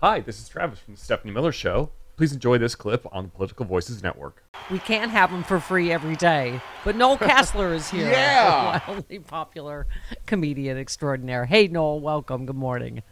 Hi, this is Travis from the Stephanie Miller Show. Please enjoy this clip on the Political Voices Network. We can't have them for free every day, but Noel Casler is here. Yeah. A wildly popular comedian extraordinaire. Hey, Noel, welcome. Good morning.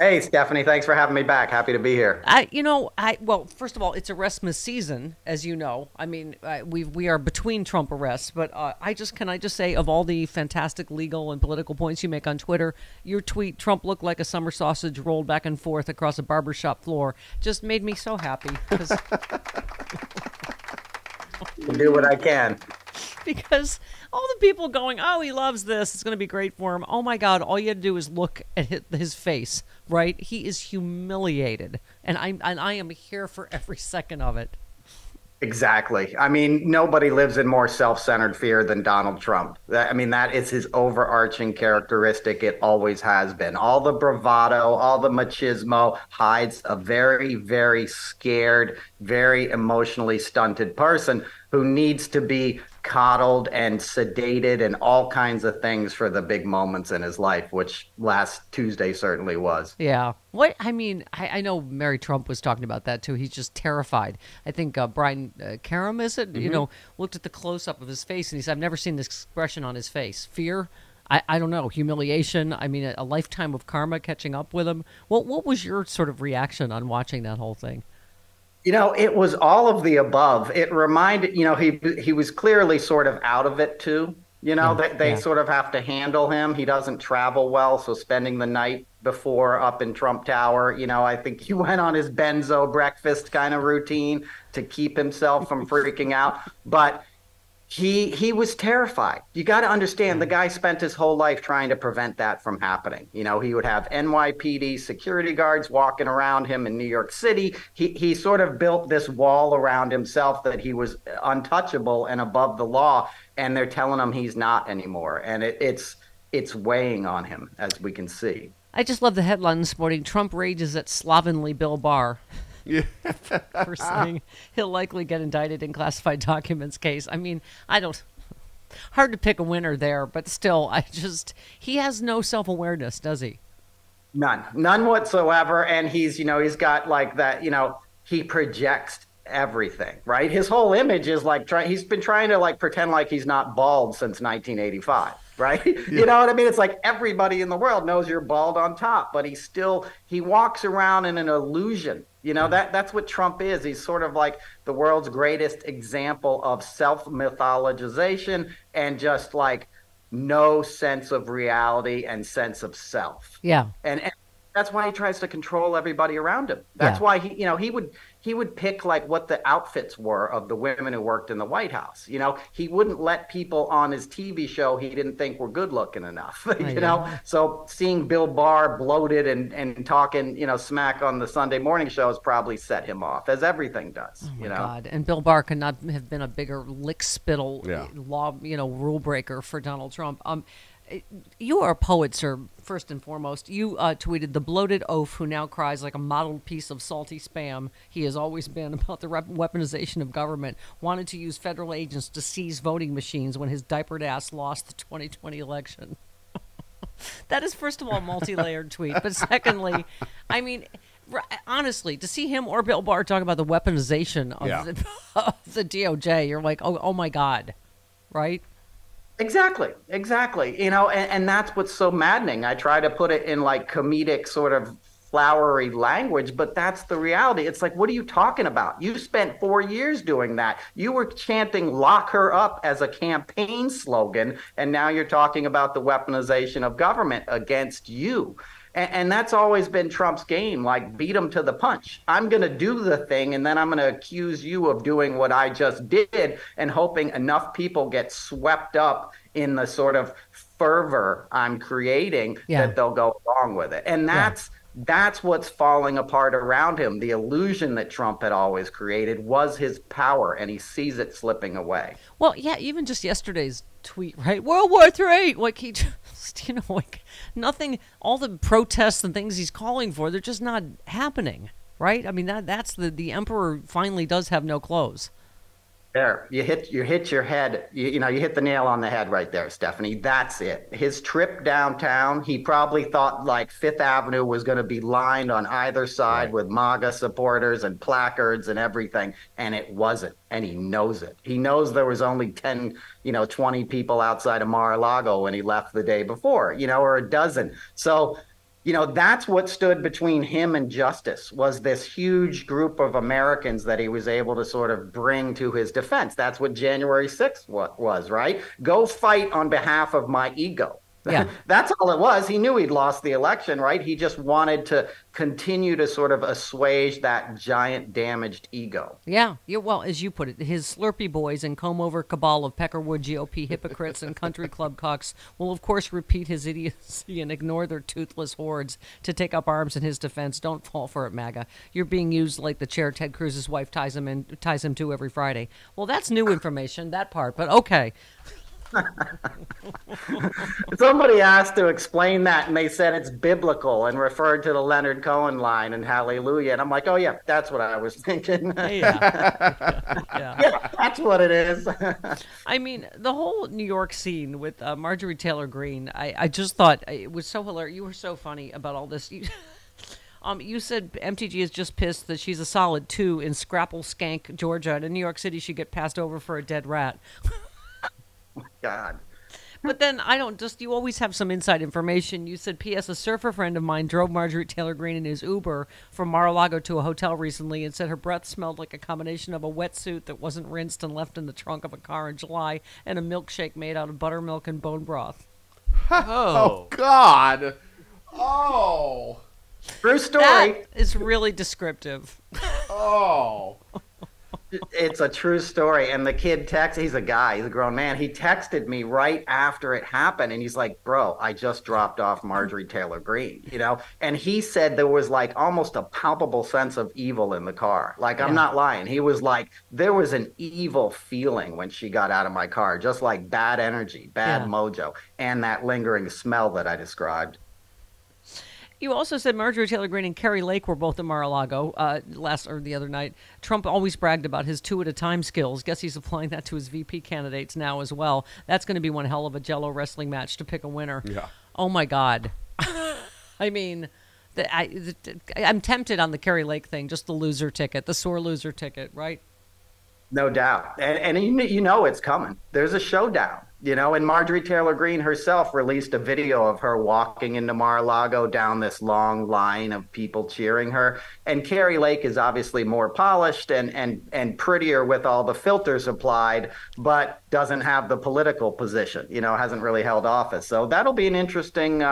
Hey, Stephanie. Thanks for having me back. Happy to be here. Well, first of all, it's Arrestmas season, as you know. I mean, we are between Trump arrests, but can I just say, of all the fantastic legal and political points you make on Twitter, your tweet, "Trump looked like a summer sausage rolled back and forth across a barbershop floor," just made me so happy. Do what I can. Because all the people going, "Oh, he loves this. It's going to be great for him." Oh, my God. All you had to do is look at his face, right? He is humiliated. And I am here for every second of it. Exactly. I mean, nobody lives in more self-centered fear than Donald Trump. I mean, that is his overarching characteristic. It always has been. All the bravado, all the machismo hides a very, very scared, very emotionally stunted person who needs to be coddled and sedated and all kinds of things for the big moments in his life, which last Tuesday certainly was. Yeah. What I mean, I know Mary Trump was talking about that, too. He's just terrified. I think Brian Karam, is it? Mm-hmm. You know, looked at the close-up of his face and he said, "I've never seen this expression on his face." Fear. I don't know. Humiliation. I mean, a lifetime of karma catching up with him. What was your sort of reaction on watching that whole thing? You know, it was all of the above. It reminded, you know, he was clearly sort of out of it, too. You know, they sort of have to handle him. He doesn't travel well. So spending the night before up in Trump Tower, you know, I think he went on his benzo breakfast kind of routine to keep himself from freaking out. But he was terrified. You got to understand, the guy spent his whole life trying to prevent that from happening. You know, he would have NYPD security guards walking around him in New York City. He sort of built this wall around himself that he was untouchable and above the law, and they're telling him he's not anymore. And it's weighing on him, as we can see. I just love the headline this morning: "Trump rages at slovenly Bill Barr." Yeah. For saying he'll likely get indicted in classified documents case. I mean, hard to pick a winner there, but still, he has no self-awareness, does he? None whatsoever. And he's got like that, you know, he projects everything, right? His whole image is like, he's been trying to like pretend like he's not bald since 1985. Right. Yeah. You know what I mean? It's like everybody in the world knows you're bald on top, but he walks around in an illusion. You know, that's what Trump is. He's sort of like the world's greatest example of self-mythologization and just like no sense of reality and sense of self. Yeah. And that's why he tries to control everybody around him. That's why he would pick like what the outfits were of the women who worked in the White House. You know, he wouldn't let people on his TV show he didn't think were good looking enough. You know, so seeing Bill Barr bloated and talking, you know, smack on the Sunday morning shows probably set him off, as everything does. Oh my God. And Bill Barr could not have been a bigger lickspittle law, you know, rule breaker for Donald Trump. You are a poet, sir, first and foremost. You tweeted, "The bloated oaf who now cries like a mottled piece of salty spam he has always been about the weaponization of government, wanted to use federal agents to seize voting machines when his diapered ass lost the 2020 election." That is, first of all, a multi-layered tweet. But secondly, I mean, honestly, to see him or Bill Barr talk about the weaponization of the DOJ, you're like, oh my God, right? Exactly. You know, and that's what's so maddening. I try to put it in like comedic sort of flowery language, but that's the reality. It's like, what are you talking about? You spent 4 years doing that. You were chanting "lock her up" as a campaign slogan, and now you're talking about the weaponization of government against you. And that's always been Trump's game, like beat him to the punch. I'm going to do the thing, and then I'm going to accuse you of doing what I just did, and hoping enough people get swept up in the sort of fervor I'm creating that they'll go along with it. And that's what's falling apart around him. The illusion that Trump had always created was his power, and he sees it slipping away. Well, yeah, even just yesterday's tweet, right? World War III, like he just, you know, like nothing, all the protests and things he's calling for, they're just not happening, right? I mean, that's the emperor finally does have no clothes. There, you hit your head. You hit the nail on the head right there, Stephanie. That's it. His trip downtown, he probably thought like Fifth Avenue was going to be lined on either side with MAGA supporters and placards and everything, and it wasn't. And he knows it. He knows there was only 10, 20 people outside of Mar-a-Lago when he left the day before, or a dozen. So, that's what stood between him and justice, was this huge group of Americans that he was able to sort of bring to his defense. That's what January 6th was, right? Go fight on behalf of my ego. Yeah. That's all it was. He knew he'd lost the election, right? He just wanted to continue to sort of assuage that giant damaged ego. Yeah. Well, as you put it, his Slurpee boys and comb-over cabal of Peckerwood GOP hypocrites and country club cocks will, of course, repeat his idiocy and ignore their toothless hordes to take up arms in his defense. Don't fall for it, MAGA. You're being used like the chair Ted Cruz's wife ties him to every Friday. Well, that's new information, that part, but okay. Somebody asked to explain that, and they said it's biblical and referred to the Leonard Cohen line in Hallelujah. And I'm like, oh, yeah, that's what I was thinking. Yeah, that's what it is. I mean, the whole New York scene with Marjorie Taylor Greene, I just thought it was so hilarious. You were so funny about all this. You said MTG is just pissed that she's a solid 2 in Scrapple Skank, Georgia, and in New York City she'd get passed over for a dead rat. God. But then you always have some inside information. You said, P.S. a surfer friend of mine drove Marjorie Taylor Greene in his Uber from Mar-a-Lago to a hotel recently and said her breath smelled like a combination of a wetsuit that wasn't rinsed and left in the trunk of a car in July and a milkshake made out of buttermilk and bone broth. Oh, God. Oh. True story. That is really descriptive. Oh. It's a true story. And the kid texts, he's a guy, he's a grown man. He texted me right after it happened. And he's like, bro, I just dropped off Marjorie Taylor Greene, And he said there was like almost a palpable sense of evil in the car. Like, I'm not lying. He was like, there was an evil feeling when she got out of my car, just like bad energy, bad mojo, and that lingering smell that I described. You also said Marjorie Taylor Greene and Carrie Lake were both at Mar-a-Lago the other night. Trump always bragged about his 2-at-a-time skills. Guess he's applying that to his VP candidates now as well. That's going to be one hell of a Jell-O wrestling match to pick a winner. Yeah. Oh my God. I mean, I'm tempted on the Carrie Lake thing, just the loser ticket, the sore loser ticket, right? No doubt, and it's coming. There's a showdown. And Marjorie Taylor Greene herself released a video of her walking into Mar-a-Lago down this long line of people cheering her. And Carrie Lake is obviously more polished and prettier with all the filters applied, but doesn't have the political position, hasn't really held office. So that'll be an interesting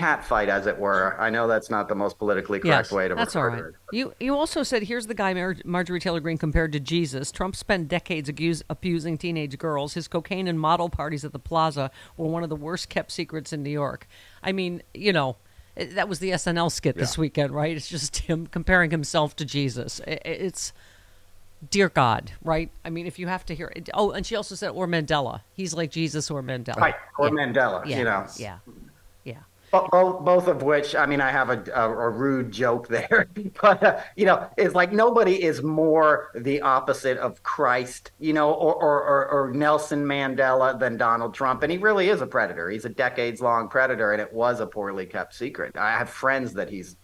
catfight, as it were. I know that's not the most politically correct way to refer to it. You also said, here's the guy Marjorie Taylor Greene compared to Jesus. Trump spent decades abusing teenage girls. His cocaine and model parties at the Plaza were one of the worst kept secrets in New York. I mean, that was the SNL skit this weekend, right? It's just him comparing himself to Jesus. It's dear God, right? I mean, if you have to hear it. Oh, and she also said, or Mandela. He's like Jesus or Mandela. Right, or Mandela, Yeah. Both of which, I mean, I have a rude joke there, but, it's like nobody is more the opposite of Christ, or Nelson Mandela than Donald Trump. And he really is a predator. He's a decades-long predator, and it was a poorly kept secret. I have friends that he's,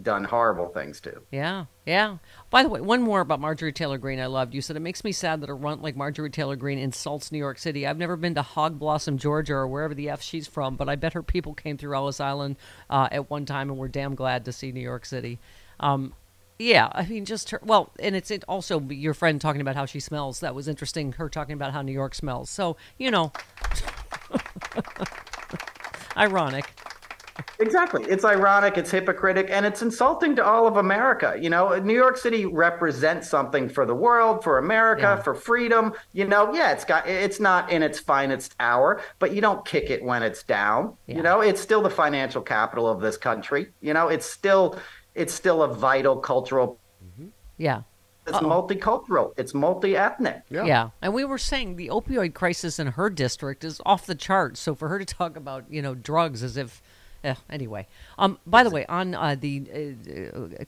done horrible things to. Yeah. Yeah. By the way, one more about Marjorie Taylor Greene I loved. You said, it makes me sad that a runt like Marjorie Taylor Greene insults New York City. I've never been to Hog Blossom, Georgia, or wherever the F she's from, but I bet her people came through Ellis Island at one time and were damn glad to see New York City. Yeah, I mean, just her. Well, and it's also your friend talking about how she smells. That was interesting, her talking about how New York smells. So, ironic. Exactly. It's ironic, it's hypocritical, and it's insulting to all of America. New York City represents something for the world, for America, for freedom. It's not in its finest hour, but you don't kick it when it's down. Yeah. It's still the financial capital of this country. It's still a vital cultural. Mm-hmm. Yeah. It's multicultural. It's multi-ethnic. Yeah. And we were saying the opioid crisis in her district is off the charts. So for her to talk about, drugs as if Anyway, by the way, on the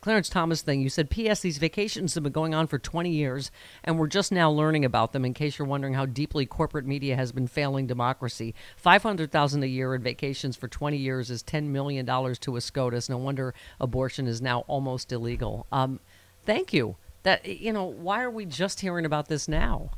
Clarence Thomas thing, you said, P.S. these vacations have been going on for 20 years, and we're just now learning about them, in case you're wondering how deeply corporate media has been failing democracy. $500,000 a year in vacations for 20 years is $10 million to a SCOTUS. No wonder abortion is now almost illegal. Thank you. That, you know, why are we just hearing about this now?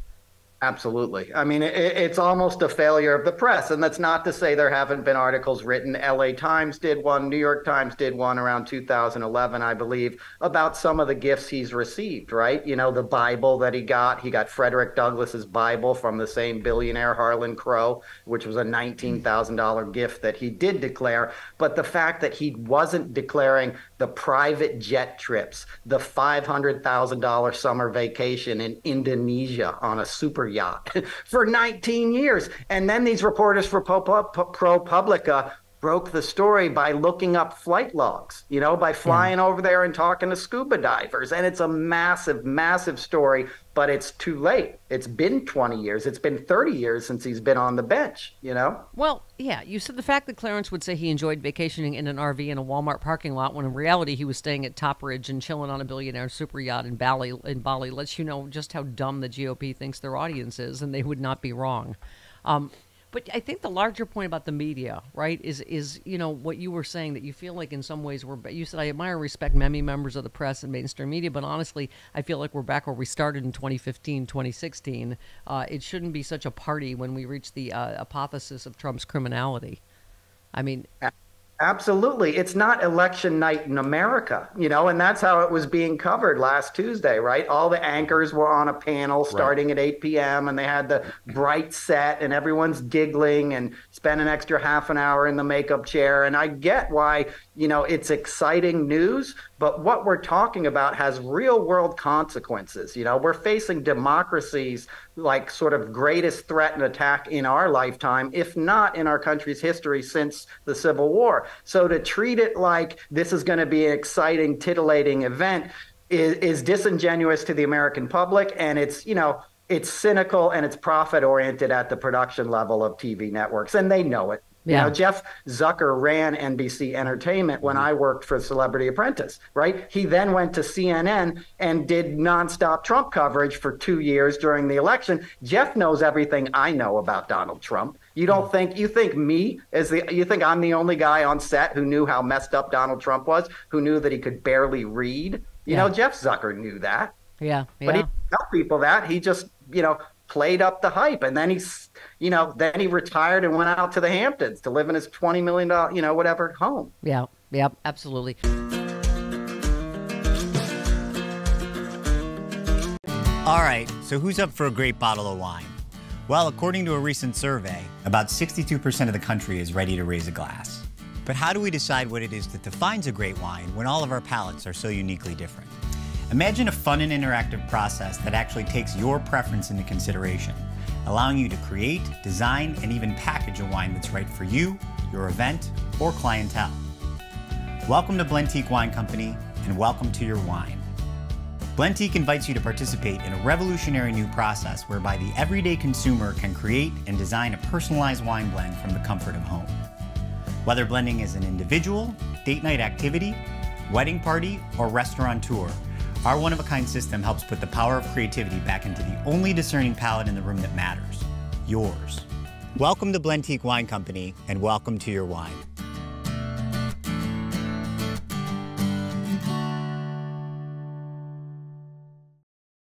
Absolutely. I mean, it's almost a failure of the press. And that's not to say there haven't been articles written. LA Times did one. New York Times did one around 2011, I believe, about some of the gifts he's received, right? You know, the Bible that he got. He got Frederick Douglass's Bible from the same billionaire, Harlan Crow, which was a $19,000 gift that he did declare. But the fact that he wasn't declaring the private jet trips, the $500,000 summer vacation in Indonesia on a super yacht for 19 years. And then these reporters for ProPublica broke the story by looking up flight logs, you know, by flying over there and talking to scuba divers. And it's a massive, massive story, but it's too late. It's been 20 years. It's been 30 years since he's been on the bench, you know? Well, yeah, you said the fact that Clarence would say he enjoyed vacationing in an RV in a Walmart parking lot when in reality he was staying at Top Ridge and chilling on a billionaire super yacht in Bali lets you know just how dumb the GOP thinks their audience is, and they would not be wrong. But I think the larger point about the media, right, is you know, what you were saying, that you feel like in some ways you said, I admire and respect many members of the press and mainstream media, but honestly, I feel like we're back where we started in 2015, 2016. It shouldn't be such a party when we reach the apotheosis of Trump's criminality. I mean... Absolutely. It's not election night in America, you know, and that's how it was being covered last Tuesday, right? All the anchors were on a panel starting at 8 p.m. and they had the bright set and everyone's giggling and spent an extra half an hour in the makeup chair. And I get why, you know, it's exciting news, but what we're talking about has real world consequences. You know, we're facing democracy's like sort of greatest threat and attack in our lifetime, if not in our country's history since the Civil War. So to treat it like this is going to be an exciting, titillating event is disingenuous to the American public. And it's, you know, it's cynical and it's profit oriented at the production level of TV networks. And they know it. Yeah. You know, Jeff Zucker ran NBC Entertainment when I worked for Celebrity Apprentice, right? He then went to CNN and did nonstop Trump coverage for 2 years during the election. Jeff knows everything I know about Donald Trump. You don't think, you think I'm the only guy on set who knew how messed up Donald Trump was, who knew that he could barely read? You know, Jeff Zucker knew that. Yeah. But he didn't tell people that. He just, you know, played up the hype. And then he retired and went out to the Hamptons to live in his $20 million, you know, whatever home. Yeah, absolutely. All right, so who's up for a great bottle of wine? Well, according to a recent survey, about 62% of the country is ready to raise a glass. But how do we decide what it is that defines a great wine when all of our palates are so uniquely different? Imagine a fun and interactive process that actually takes your preference into consideration, allowing you to create, design, and even package a wine that's right for you, your event, or clientele. Welcome to Blentique Wine Company, and welcome to your wine. Blentique invites you to participate in a revolutionary new process whereby the everyday consumer can create and design a personalized wine blend from the comfort of home. Whether blending is an individual, date night activity, wedding party, or restaurateur, our one-of-a-kind system helps put the power of creativity back into the only discerning palate in the room that matters, yours. Welcome to Blentique Wine Company, and welcome to your wine.